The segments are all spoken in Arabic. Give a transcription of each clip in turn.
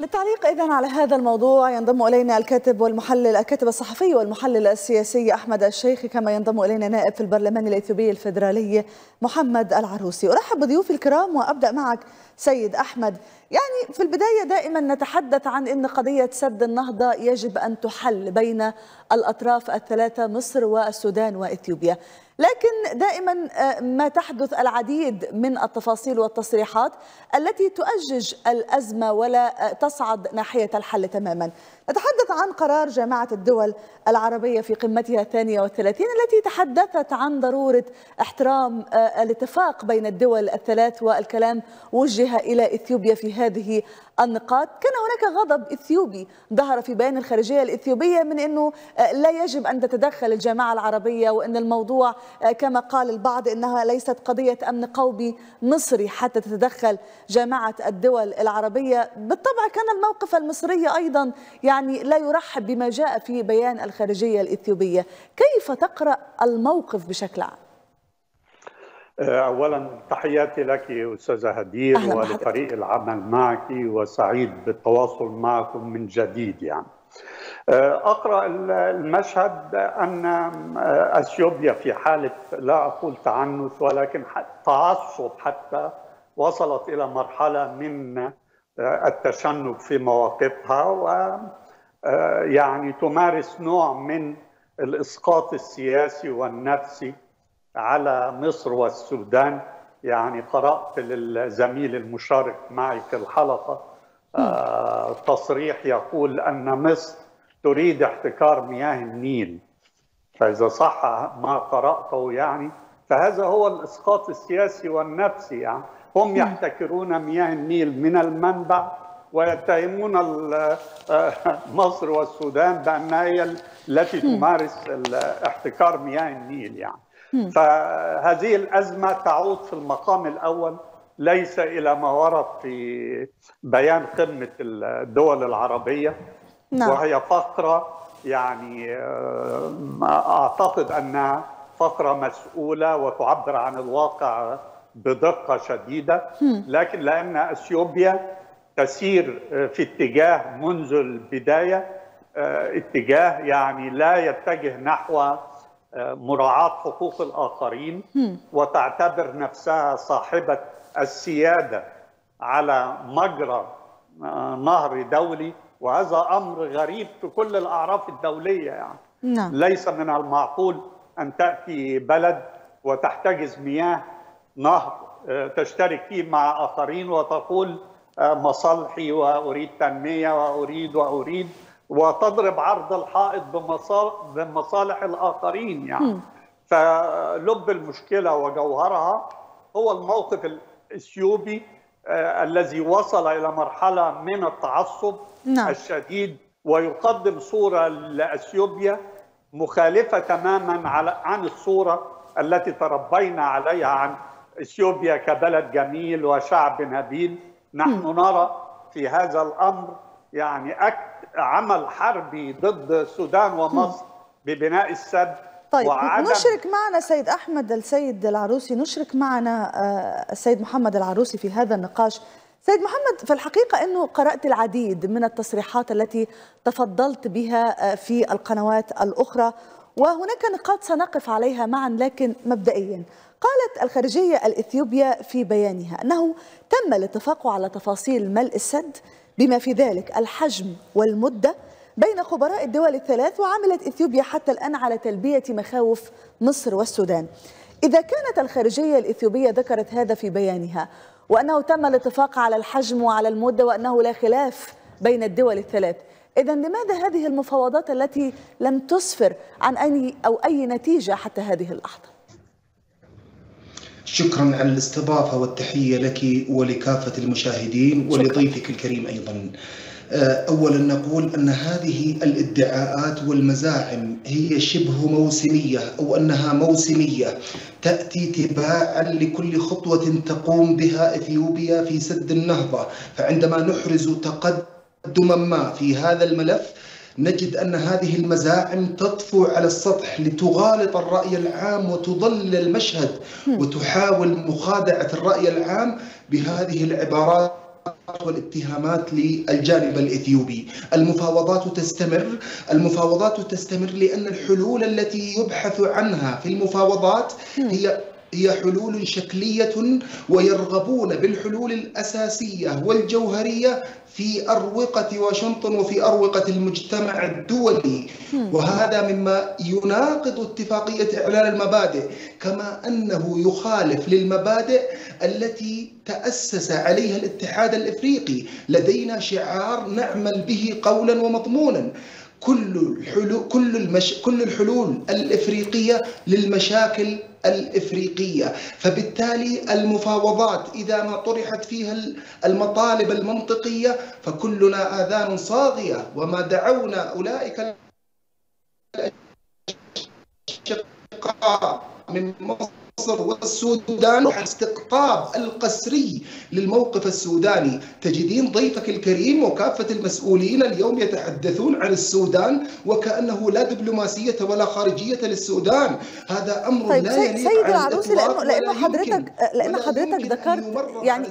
للتعليق إذن على هذا الموضوع ينضم إلينا الكاتب والمحلل الكاتب الصحفي والمحلل السياسي أحمد الشيخ، كما ينضم إلينا نائب في البرلمان الإثيوبي الفيدرالي محمد العروسي. أرحب بضيوفي الكرام وأبدأ معك سيد أحمد. يعني في البداية دائما نتحدث عن أن قضية سد النهضة يجب أن تحل بين الأطراف الثلاثة مصر والسودان وإثيوبيا، لكن دائما ما تحدث العديد من التفاصيل والتصريحات التي تؤجج الأزمة ولا تصعد ناحية الحل تماما. نتحدث عن قرار جامعة الدول العربية في قمتها 32 التي تحدثت عن ضرورة احترام الاتفاق بين الدول الثلاث، والكلام وجه إلى إثيوبيا في هذه النقاط. كان هناك غضب إثيوبي ظهر في بيان الخارجية الإثيوبية من أنه لا يجب أن تتدخل الجامعة العربية، وأن الموضوع كما قال البعض أنها ليست قضية أمن قومي مصري حتى تتدخل جامعة الدول العربية. بالطبع كان الموقف المصري أيضا يعني لا يرحب بما جاء في بيان الخارجية الإثيوبية. كيف تقرأ الموقف بشكل عام؟ أولا تحياتي لك أستاذة هدير ولفريق العمل معك، وسعيد بالتواصل معكم من جديد. يعني أقرأ المشهد أن أثيوبيا في حالة لا أقول تعنت ولكن تعصب، حتى وصلت إلى مرحلة من التشنج في مواقفها، ويعني تمارس نوع من الإسقاط السياسي والنفسي على مصر والسودان. يعني قرأت للزميل المشارك معي في الحلقة تصريح يقول أن مصر تريد احتكار مياه النيل، فإذا صح ما قرأته يعني فهذا هو الإسقاط السياسي والنفسي. يعني هم يحتكرون مياه النيل من المنبع، ويتهمون مصر والسودان بأنها هي التي تمارس احتكار مياه النيل. يعني فهذه الأزمة تعود في المقام الأول ليس إلى ما ورد في بيان قمة الدول العربية، وهي فقرة يعني أعتقد أنها فقرة مسؤولة وتعبر عن الواقع بدقة شديدة، لكن لأن أثيوبيا تسير في اتجاه منذ البداية اتجاه يعني لا يتجه نحو مراعاة حقوق الآخرين، وتعتبر نفسها صاحبة السيادة على مجرى نهر دولي، وهذا أمر غريب في كل الأعراف الدولية. يعني ليس من المعقول أن تأتي بلد وتحتجز مياه نهر تشترك فيه مع آخرين وتقول مصالحي وأريد تنمية وأريد وتضرب عرض الحائط بمصالح الآخرين. يعني فلب المشكلة وجوهرها هو الموقف الإثيوبي الذي وصل إلى مرحلة من التعصب الشديد، ويقدم صورة لأثيوبيا مخالفة تماما عن الصورة التي تربينا عليها عن إثيوبيا كبلد جميل وشعب نبيل. نحن نرى في هذا الأمر يعني عمل حربي ضد السودان ومصر ببناء السد. طيب نشرك معنا سيد أحمد السيد العروسي، نشرك معنا السيد محمد العروسي في هذا النقاش. سيد محمد، في الحقيقة أنه قرأت العديد من التصريحات التي تفضلت بها في القنوات الأخرى، وهناك نقاط سنقف عليها معا، لكن مبدئيا قالت الخارجية الإثيوبية في بيانها أنه تم الاتفاق على تفاصيل ملء السد بما في ذلك الحجم والمدة بين خبراء الدول الثلاث، وعملت إثيوبيا حتى الآن على تلبية مخاوف مصر والسودان. إذا كانت الخارجية الإثيوبية ذكرت هذا في بيانها، وأنه تم الاتفاق على الحجم وعلى المدة، وأنه لا خلاف بين الدول الثلاث، إذن لماذا هذه المفاوضات التي لم تسفر عن أي نتيجة حتى هذه اللحظة؟ شكرا على الاستضافة، والتحية لك ولكافة المشاهدين ولضيفك الكريم أيضا. أولا نقول أن هذه الادعاءات والمزاعم هي شبه موسمية، أو أنها موسمية تأتي تباعا لكل خطوة تقوم بها إثيوبيا في سد النهضة. فعندما نحرز تقدما ما في هذا الملف نجد أن هذه المزاعم تطفو على السطح لتغالط الرأي العام وتضلل المشهد، وتحاول مخادعة الرأي العام بهذه العبارات والاتهامات للجانب الإثيوبي. المفاوضات تستمر لأن الحلول التي يبحث عنها في المفاوضات هي حلول شكلية، ويرغبون بالحلول الأساسية والجوهرية في أروقة واشنطن وفي أروقة المجتمع الدولي، وهذا مما يناقض اتفاقية إعلان المبادئ، كما أنه يخالف للمبادئ التي تأسس عليها الاتحاد الأفريقي. لدينا شعار نعمل به قولا ومضمونا: كل الحلول الإفريقية للمشاكل الإفريقية. فبالتالي المفاوضات إذا ما طرحت فيها المطالب المنطقية فكلنا آذان صاغية، وما دعونا أولئك الأشقاء من مصر والسودان استقطاب القسري للموقف السوداني. تجدين ضيفك الكريم وكافة المسؤولين اليوم يتحدثون عن السودان وكأنه لا دبلوماسية ولا خارجية للسودان. هذا أمر طيب لا يليق سيد العروسي، لأن حضرتك ذكرت، يعني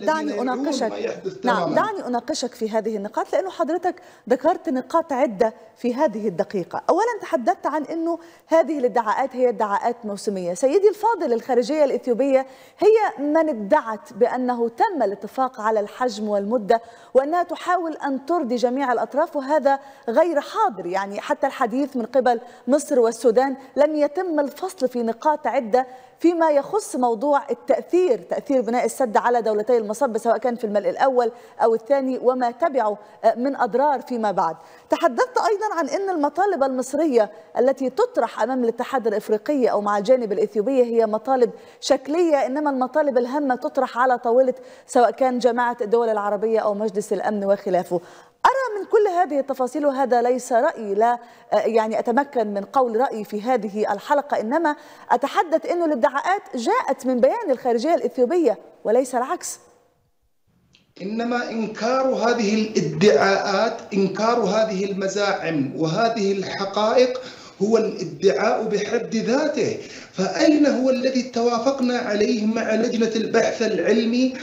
دعني أناقشك. نعم، دعني أناقشك في هذه النقاط، لأنه حضرتك ذكرت نقاط عدة في هذه الدقيقة. أولا تحدثت عن أنه هذه الادعاءات هي ادعاءات موسمية. سيدي الفاضل، الخارجية الإثيوبية هي من ادعت بأنه تم الاتفاق على الحجم والمدة وأنها تحاول أن ترضي جميع الأطراف، وهذا غير حاضر. يعني حتى الحديث من قبل مصر والسودان لم يتم الفصل في نقاط عدة فيما يخص موضوع التأثير، تأثير بناء السد على دولتي المصب سواء كان في الملء الأول أو الثاني وما تبعه من أضرار فيما بعد. تحدثت أيضا عن أن المطالب المصرية التي تطرح أمام الاتحاد الأفريقي أو مع الجانب الإثيوبية هي مطالب شكلية، إنما المطالب الهامة تطرح على طاولة سواء كان جامعة الدول العربية أو مجلس الأمن وخلافه. أرى من كل هذه التفاصيل، وهذا ليس رأيي، لا يعني أتمكن من قول رأيي في هذه الحلقة، إنما أتحدث أنه الادعاءات جاءت من بيان الخارجية الإثيوبية وليس العكس. إنما إنكار هذه الادعاءات، إنكار هذه المزاعم وهذه الحقائق هو الادعاء بحد ذاته. فأين هو الذي توافقنا عليه مع لجنة البحث العلمي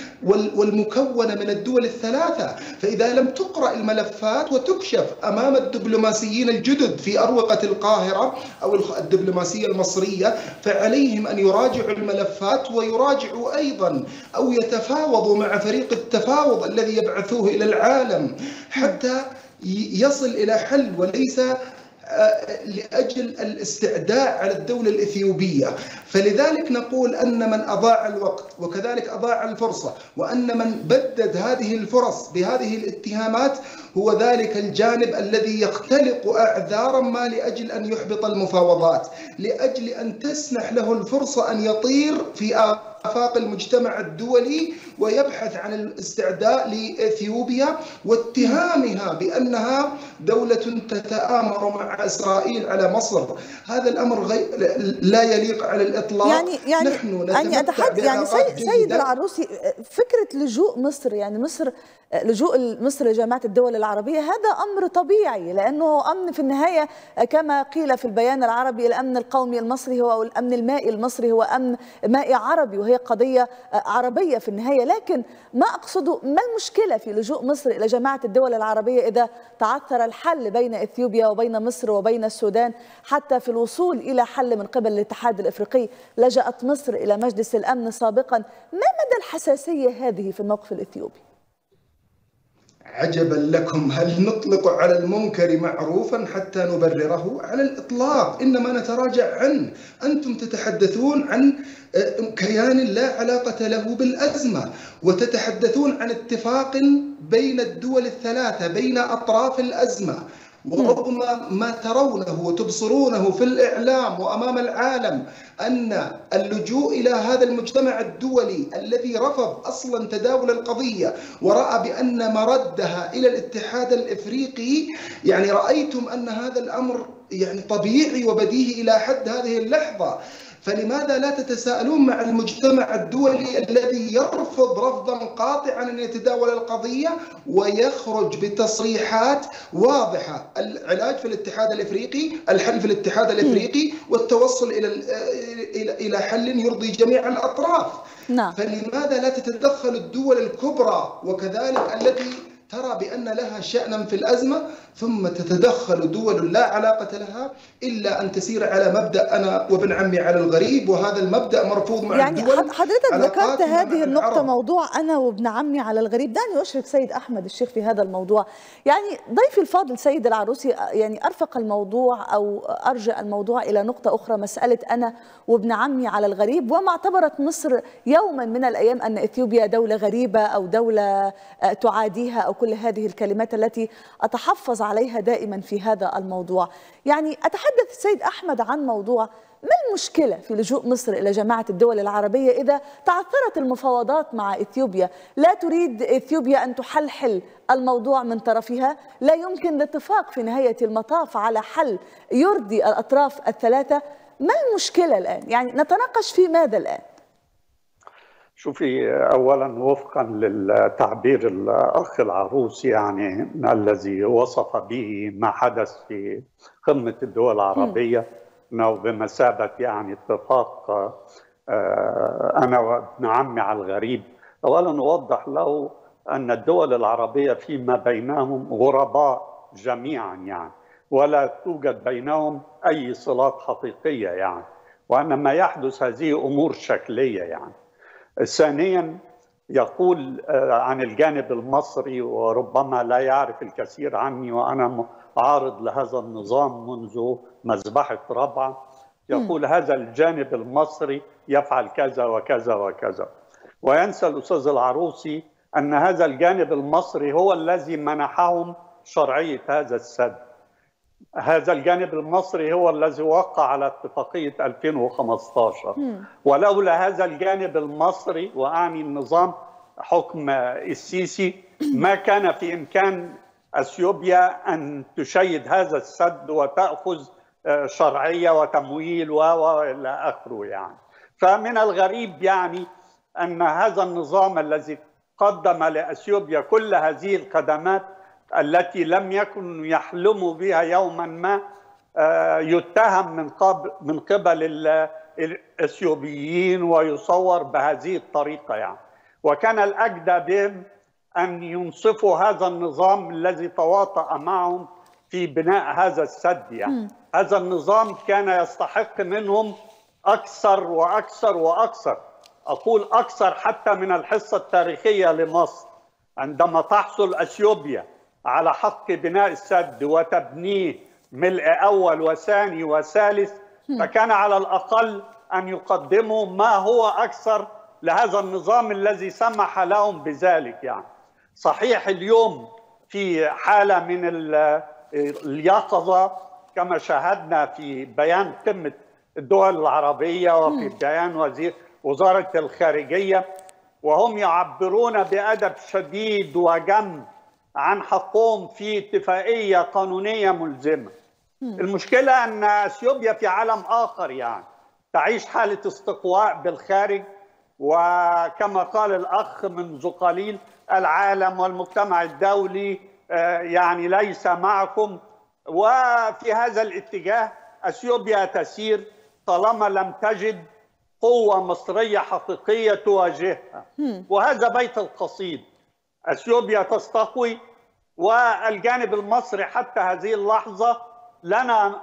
والمكونة من الدول الثلاثة؟ فإذا لم تقرأ الملفات وتكشف أمام الدبلوماسيين الجدد في أروقة القاهرة أو الدبلوماسية المصرية، فعليهم أن يراجعوا الملفات ويراجعوا أيضا أو يتفاوضوا مع فريق التفاوض الذي يبعثوه إلى العالم حتى يصل إلى حل، وليس لأجل الاستعداء على الدولة الإثيوبية. فلذلك نقول أن من أضاع الوقت وكذلك أضاع الفرصة، وأن من بدد هذه الفرص بهذه الاتهامات هو ذلك الجانب الذي يختلق أعذارا ما لأجل أن يحبط المفاوضات، لأجل أن تسنح له الفرصة أن يطير في آفاق المجتمع الدولي ويبحث عن الاستعداء لإثيوبيا واتهامها بأنها دولة تتآمر مع إسرائيل على مصر. هذا الأمر لا يليق على الإطلاق. سيد العروسي، فكرة لجوء مصر، يعني لجوء مصر لجامعة الدول العربية، هذا أمر طبيعي، لأنه أمن في النهاية كما قيل في البيان العربي، الأمن القومي المصري هو أو الأمن المائي المصري هو أمن مائي عربي، وهي قضية عربية في النهاية. لكن ما أقصده، ما المشكلة في لجوء مصر إلى جامعة الدول العربية إذا تعثر الحل بين إثيوبيا وبين مصر وبين السودان؟ حتى في الوصول إلى حل من قبل الاتحاد الأفريقي لجأت مصر إلى مجلس الأمن سابقا. ما مدى الحساسية هذه في الموقف الإثيوبي؟ عجبا لكم، هل نطلق على المنكر معروفا حتى نبرره؟ على الإطلاق، إنما نتراجع عنه. أنتم تتحدثون عن كيان لا علاقة له بالأزمة، وتتحدثون عن اتفاق بين الدول الثلاثة، بين أطراف الأزمة، ورغم ما ترونه وتبصرونه في الإعلام وأمام العالم أن اللجوء إلى هذا المجتمع الدولي الذي رفض أصلا تداول القضية ورأى بأن مردها إلى الاتحاد الإفريقي، يعني رأيتم أن هذا الأمر يعني طبيعي وبديهي إلى حد هذه اللحظة. فلماذا لا تتساءلون مع المجتمع الدولي الذي يرفض رفضا قاطعا أن يتداول القضية ويخرج بتصريحات واضحة؟ العلاج في الاتحاد الأفريقي، الحل في الاتحاد الأفريقي، والتوصل إلى حل يرضي جميع الأطراف. فلماذا لا تتدخل الدول الكبرى وكذلك التي ترى بأن لها شأنا في الأزمة ثم تتدخل دول لا علاقة لها إلا أن تسير على مبدأ أنا وابن عمي على الغريب، وهذا المبدأ مرفوض مع يعني الدول. حضرتك ذكرت هذه النقطة العرب. موضوع أنا وابن عمي على الغريب، دعني أشرك سيد أحمد الشيخ في هذا الموضوع. يعني ضيفي الفاضل سيد العروسي يعني أرفق الموضوع أو أرجع الموضوع إلى نقطة أخرى، مسألة أنا وابن عمي على الغريب، وما اعتبرت مصر يوما من الأيام أن إثيوبيا دولة غريبة أو دولة تعاديها أو كل هذه الكلمات التي أتحفظ عليها دائما في هذا الموضوع. يعني أتحدث السيد أحمد عن موضوع ما المشكلة في لجوء مصر إلى جماعة الدول العربية إذا تعثرت المفاوضات مع إثيوبيا؟ لا تريد إثيوبيا أن تحلحل الموضوع من طرفها، لا يمكن الاتفاق في نهاية المطاف على حل يرضي الأطراف الثلاثة. ما المشكلة الآن؟ يعني نتناقش في ماذا الآن؟ شوفي، أولا وفقا للتعبير الأخ العروسي يعني الذي وصف به ما حدث في قمة الدول العربية أنه بمثابة يعني اتفاق أنا وابن عمي على الغريب. أولا أوضح له أن الدول العربية فيما بينهم غرباء جميعا يعني، ولا توجد بينهم أي صلات حقيقية يعني، وأن ما يحدث هذه أمور شكلية يعني. ثانيا يقول عن الجانب المصري، وربما لا يعرف الكثير عني وأنا عارض لهذا النظام منذ مذبحة ربعة، يقول هذا الجانب المصري يفعل كذا وكذا وكذا، وينسى الأستاذ العروسي أن هذا الجانب المصري هو الذي منحهم شرعية هذا السد. هذا الجانب المصري هو الذي وقع على اتفاقية 2015، ولولا هذا الجانب المصري وأعني النظام حكم السيسي ما كان في إمكان أثيوبيا أن تشيد هذا السد وتأخذ شرعية وتمويل وإلى آخره يعني. فمن الغريب يعني أن هذا النظام الذي قدم لأثيوبيا كل هذه الخدمات التي لم يكن يحلم بها يوما ما يتهم من قبل الأثيوبيين ويصور بهذه الطريقة يعني. وكان الأجدى بهم أن ينصفوا هذا النظام الذي تواطأ معهم في بناء هذا السد يعني. هذا النظام كان يستحق منهم أكثر وأكثر وأكثر، أقول أكثر حتى من الحصة التاريخية لمصر. عندما تحصل أثيوبيا على حق بناء السد وتبنيه ملء أول وثاني وثالث، فكان على الأقل أن يقدموا ما هو أكثر لهذا النظام الذي سمح لهم بذلك يعني. صحيح اليوم في حالة من اليقظة كما شاهدنا في بيان قمة الدول العربية وفي بيان وزارة الخارجية، وهم يعبرون بأدب شديد وجم عن حقهم في اتفاقية قانونية ملزمة. المشكلة أن أثيوبيا في عالم آخر يعني، تعيش حالة استقواء بالخارج، وكما قال الأخ منذ قليل العالم والمجتمع الدولي يعني ليس معكم، وفي هذا الاتجاه أثيوبيا تسير طالما لم تجد قوة مصرية حقيقية تواجهها. وهذا بيت القصيد، أثيوبيا تستقوي والجانب المصري حتى هذه اللحظة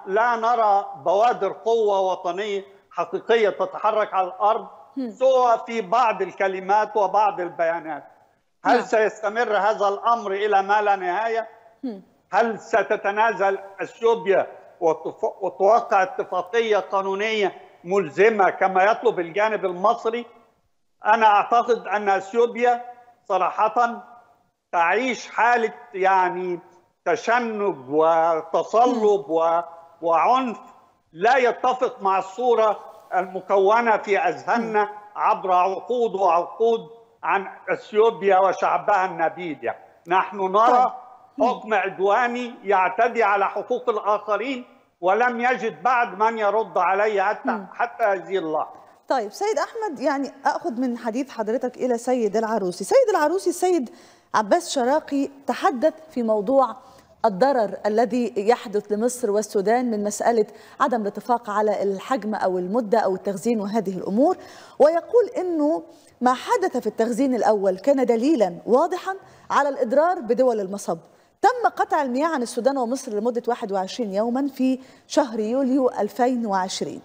لا نرى بوادر قوة وطنية حقيقية تتحرك على الأرض سوى في بعض الكلمات وبعض البيانات. هل سيستمر هذا الأمر إلى ما لا نهاية؟ هل ستتنازل أثيوبيا وتوقع اتفاقية قانونية ملزمة كما يطلب الجانب المصري؟ أنا أعتقد أن أثيوبيا صراحة تعيش حالة يعني تشنج وتصلب وعنف لا يتفق مع الصورة المكونة في أذهاننا عبر عقود وعقود عن أثيوبيا وشعبها النبيل يعني. نحن نرى حكم عدواني يعتدي على حقوق الآخرين ولم يجد بعد من يرد علي حتى هذه اللحظة. طيب سيد أحمد، يعني أخذ من حديث حضرتك إلى سيد العروسي. سيد العروسي، سيد عباس شراقي تحدث في موضوع الضرر الذي يحدث لمصر والسودان من مسألة عدم الاتفاق على الحجم أو المدة أو التخزين وهذه الأمور، ويقول أنه ما حدث في التخزين الأول كان دليلا واضحا على الإضرار بدول المصب. تم قطع المياه عن السودان ومصر لمدة 21 يوما في شهر يوليو 2020،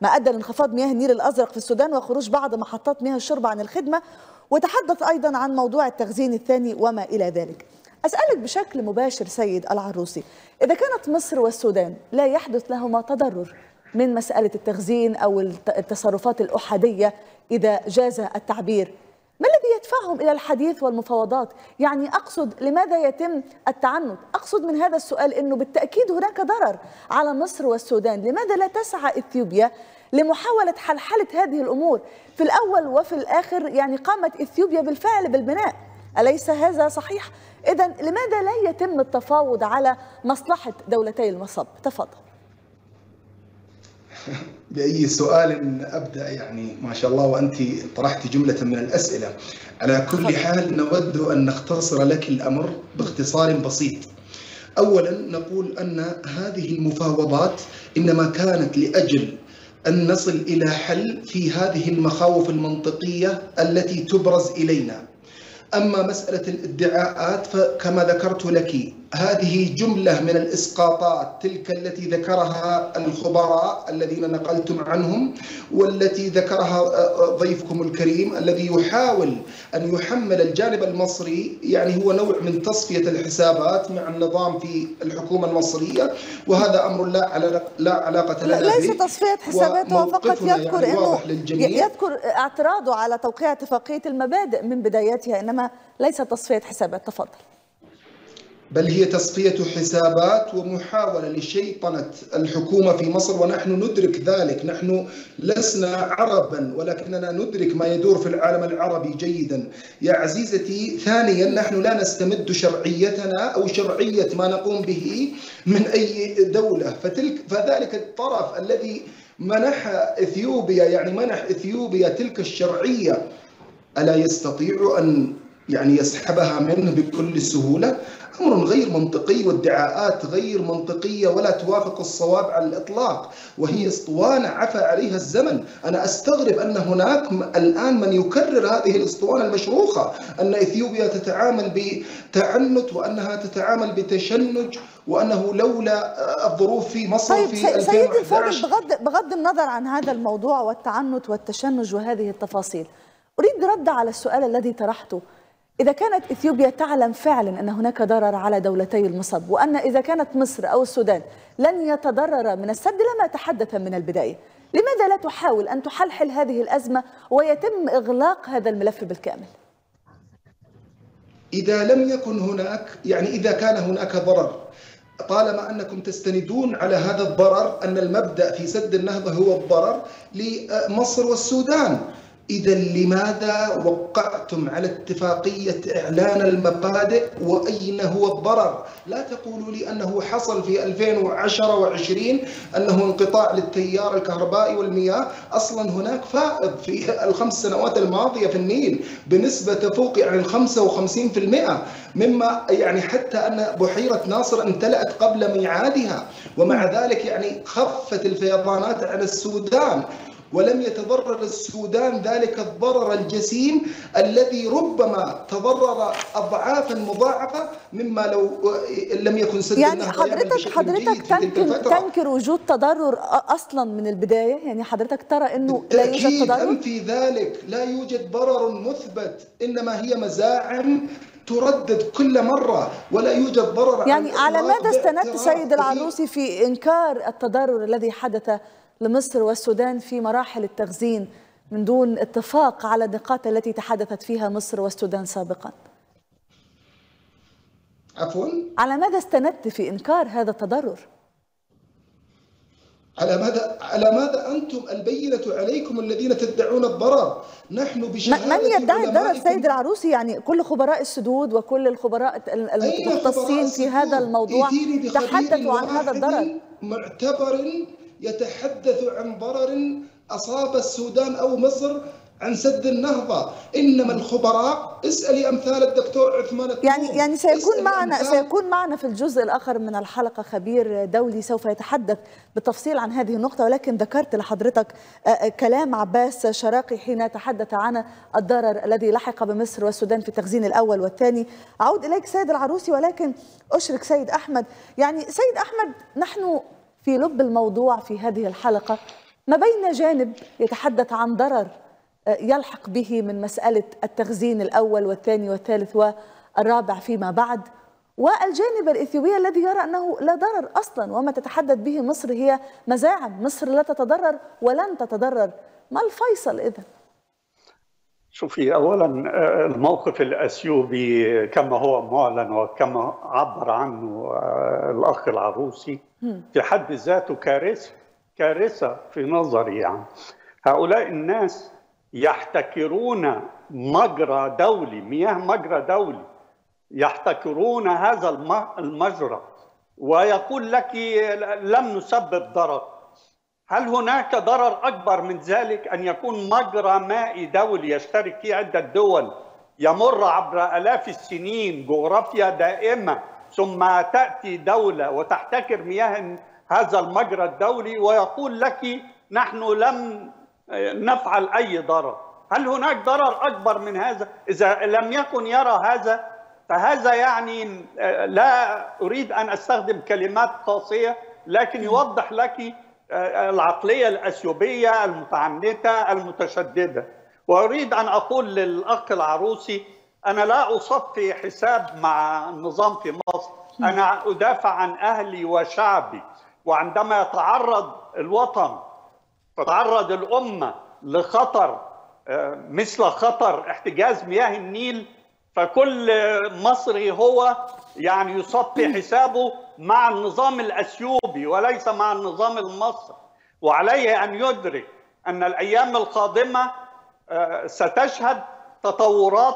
ما أدى لانخفاض مياه النيل الأزرق في السودان وخروج بعض محطات مياه الشرب عن الخدمة، وتحدث أيضا عن موضوع التخزين الثاني وما إلى ذلك. أسألك بشكل مباشر سيد العروسي، إذا كانت مصر والسودان لا يحدث لهما تضرر من مسألة التخزين أو التصرفات الأحادية إذا جاز التعبير، ما الذي يدفعهم إلى الحديث والمفاوضات؟ يعني أقصد لماذا يتم التعنت؟ أقصد من هذا السؤال أنه بالتأكيد هناك ضرر على مصر والسودان، لماذا لا تسعى إثيوبيا لمحاولة حلحلة هذه الأمور؟ في الأول وفي الآخر يعني قامت إثيوبيا بالفعل بالبناء، أليس هذا صحيح؟ إذا لماذا لا يتم التفاوض على مصلحة دولتي المصب؟ تفضل. بأي سؤال أبدأ؟ يعني ما شاء الله، وأنت طرحت جملة من الأسئلة. على كل حال نود أن نختصر لك الأمر باختصار بسيط. أولا نقول أن هذه المفاوضات إنما كانت لأجل أن نصل إلى حل في هذه المخاوف المنطقية التي تبرز إلينا. أما مسألة الادعاءات فكما ذكرت لك، هذه جملة من الإسقاطات، تلك التي ذكرها الخبراء الذين نقلتم عنهم، والتي ذكرها ضيفكم الكريم الذي يحاول أن يحمل الجانب المصري، يعني هو نوع من تصفية الحسابات مع النظام في الحكومة المصرية، وهذا أمر لا علاقة لنا به. ليس تصفية حساباته، فقط يذكر يعني يذكر اعتراضه على توقيع اتفاقية المبادئ من بدايتها، إنما ليس تصفية حسابات. تفضل. بل هي تصفية حسابات ومحاولة لشيطنة الحكومة في مصر، ونحن ندرك ذلك. نحن لسنا عربا ولكننا ندرك ما يدور في العالم العربي جيدا يا عزيزتي. ثانيا، نحن لا نستمد شرعيتنا أو شرعية ما نقوم به من أي دولة، فذلك الطرف الذي منح إثيوبيا، يعني منح إثيوبيا تلك الشرعية، ألا يستطيع أن يعني يسحبها منه بكل سهولة؟ أمر غير منطقي، وادعاءات غير منطقية ولا توافق الصواب على الإطلاق، وهي اسطوانة عفى عليها الزمن. أنا أستغرب أن هناك الآن من يكرر هذه الاسطوانة المشروخة، أن إثيوبيا تتعامل بتعنت وأنها تتعامل بتشنج، وأنه لولا الظروف في مصر في 2011. طيب سيدي الفاضل، بغض النظر عن هذا الموضوع والتعنت والتشنج وهذه التفاصيل، أريد رد على السؤال الذي طرحته. إذا كانت إثيوبيا تعلم فعلا أن هناك ضرر على دولتي المصب، وأن إذا كانت مصر أو السودان لن يتضرر من السد لما تحدث من البداية، لماذا لا تحاول أن تحلحل هذه الأزمة ويتم إغلاق هذا الملف بالكامل؟ إذا لم يكن هناك، يعني إذا كان هناك ضرر، طالما أنكم تستندون على هذا الضرر، أن المبدأ في سد النهضة هو الضرر لمصر والسودان، إذا لماذا وقعتم على اتفاقية إعلان المبادئ؟ وأين هو الضرر؟ لا تقولوا لي أنه حصل في 2010 و20 أنه انقطاع للتيار الكهربائي والمياه. أصلا هناك فائض في ال5 سنوات الماضية في النيل بنسبة تفوق يعني 55%، مما يعني حتى أن بحيرة ناصر امتلأت قبل ميعادها، ومع ذلك يعني خفت الفيضانات على السودان، ولم يتضرر السودان ذلك الضرر الجسيم الذي ربما تضرر أضعافا مضاعفة مما لو لم يكن سد النهضة. يعني حضرتك تنكر وجود تضرر أصلا من البداية؟ يعني حضرتك ترى أنه لا يوجد تضرر؟ في ذلك لا يوجد ضرر مثبت، إنما هي مزاعم تردد كل مرة ولا يوجد ضرر. يعني على ماذا استندت سيد العروسي في إنكار التضرر الذي حدث لمصر والسودان في مراحل التخزين من دون اتفاق على النقاط التي تحدثت فيها مصر والسودان سابقا؟ عفوا، على ماذا استندت في إنكار هذا التضرر؟ على ماذا أنتم البينة عليكم الذين تدعون الضرر؟ نحن بشهادة من يدعي الضرر سيد العروسي؟ يعني كل خبراء السدود وكل الخبراء المختصين في هذا الموضوع تحدثوا عن هذا الضرر. معتبر يتحدث عن ضرر أصاب السودان أو مصر عن سد النهضة، إنما الخبراء اسألي أمثال الدكتور عثمان الطوب. يعني سيكون معنا في الجزء الآخر من الحلقة خبير دولي سوف يتحدث بالتفصيل عن هذه النقطة، ولكن ذكرت لحضرتك كلام عباس شراقي حين تحدث عن الضرر الذي لحق بمصر والسودان في التخزين الأول والثاني. أعود إليك سيد العروسي، ولكن أشرك سيد أحمد. يعني سيد أحمد، نحن في لب الموضوع في هذه الحلقة ما بين جانب يتحدث عن ضرر يلحق به من مسألة التخزين الأول والثاني والثالث والرابع فيما بعد، والجانب الإثيوبي الذي يرى أنه لا ضرر أصلا، وما تتحدث به مصر هي مزاعم، مصر لا تتضرر ولن تتضرر. ما الفيصل إذن؟ شوفي، أولا الموقف الأثيوبي كما هو معلن وكما عبر عنه الأخ العروسي في حد ذاته كارثة في نظري. يعني هؤلاء الناس يحتكرون مجرى دولي، مياه مجرى دولي، يحتكرون هذا المجرى، ويقول لك لم نسبب ضرر. هل هناك ضرر أكبر من ذلك أن يكون مجرى مائي دولي يشترك فيه عدة دول، يمر عبر آلاف السنين، جغرافيا دائمة، ثم تأتي دولة وتحتكر مياه هذا المجرى الدولي ويقول لك نحن لم نفعل أي ضرر؟ هل هناك ضرر أكبر من هذا؟ إذا لم يكن يرى هذا فهذا يعني لا أريد أن أستخدم كلمات قاسية، لكن يوضح لك العقلية الأثيوبية المتعنتة المتشددة. وأريد أن أقول للأخ العروسي أنا لا أصفي حساب مع النظام في مصر، أنا أدافع عن أهلي وشعبي، وعندما يتعرض الوطن تتعرض الأمة لخطر مثل خطر احتجاز مياه النيل، فكل مصري هو يعني يصفي حسابه مع النظام الأثيوبي وليس مع النظام المصري. وعليه أن يدرك أن الأيام القادمة ستشهد تطورات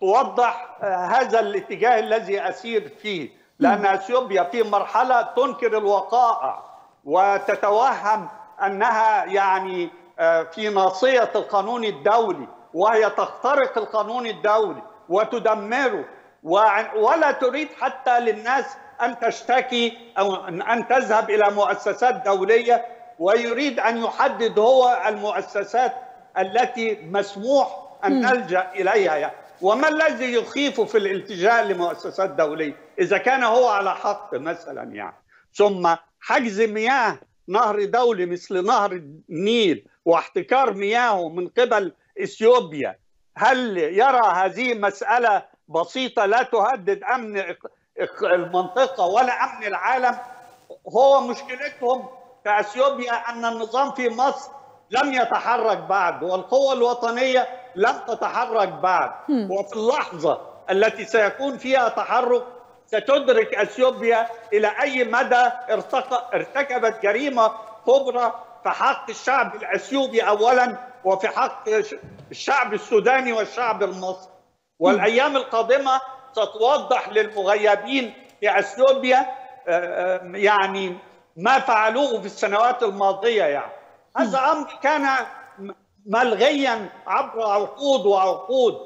توضح هذا الاتجاه الذي أسير فيه، لأن أثيوبيا في مرحلة تنكر الوقائع وتتوهم أنها يعني في ناصية القانون الدولي، وهي تخترق القانون الدولي وتدمره، ولا تريد حتى للناس أن تشتكي أو أن تذهب إلى مؤسسات دولية، ويريد أن يحدد هو المؤسسات التي مسموح أن نلجأ إليها. وما الذي يخيفه في الالتجاء لمؤسسات دولية إذا كان هو على حق مثلا؟ يعني ثم حجز مياه نهر دولي مثل نهر النيل واحتكار مياهه من قبل إثيوبيا، هل يرى هذه مسألة بسيطة لا تهدد أمن المنطقة ولا أمن العالم؟ هو مشكلتهم في إثيوبيا أن النظام في مصر لم يتحرك بعد، والقوة الوطنية لم تتحرك بعد، وفي اللحظة التي سيكون فيها تحرك ستدرك أثيوبيا إلى أي مدى ارتكبت جريمة كبرى في حق الشعب الأثيوبي أولا، وفي حق الشعب السوداني والشعب المصري. والأيام القادمة ستوضح للمغيبين في أثيوبيا يعني ما فعلوه في السنوات الماضية. يعني هذا أمر كان ملغيا عبر عقود وعقود،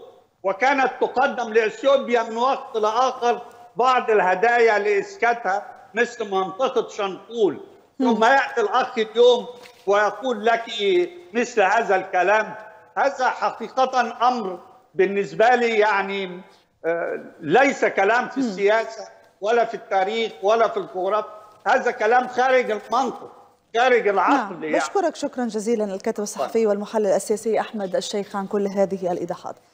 وكانت تقدم لأثيوبيا من وقت لآخر بعض الهدايا لإسكاتها مثل منطقة شنقول، ثم يأتي الأخ اليوم ويقول لك مثل هذا الكلام. هذا حقيقة أمر بالنسبة لي يعني ليس كلام في السياسة ولا في التاريخ ولا في الجغرافيا، هذا كلام خارج المنطق خارج العقل. يعني بشكرك شكرا جزيلا الكاتب الصحفي والمحلل السياسي أحمد الشيخ عن كل هذه الإيضاحات.